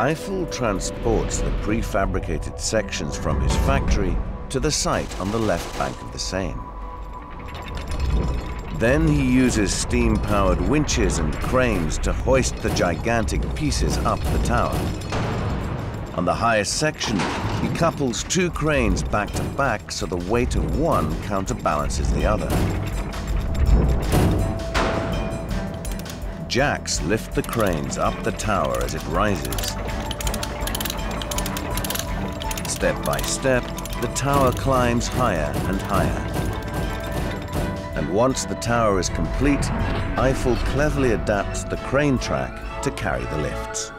Eiffel transports the prefabricated sections from his factory to the site on the left bank of the Seine. Then he uses steam-powered winches and cranes to hoist the gigantic pieces up the tower. On the highest section, he couples two cranes back to back so the weight of one counterbalances the other. Jacks lift the cranes up the tower as it rises. Step by step, the tower climbs higher and higher. And once the tower is complete, Eiffel cleverly adapts the crane track to carry the lifts.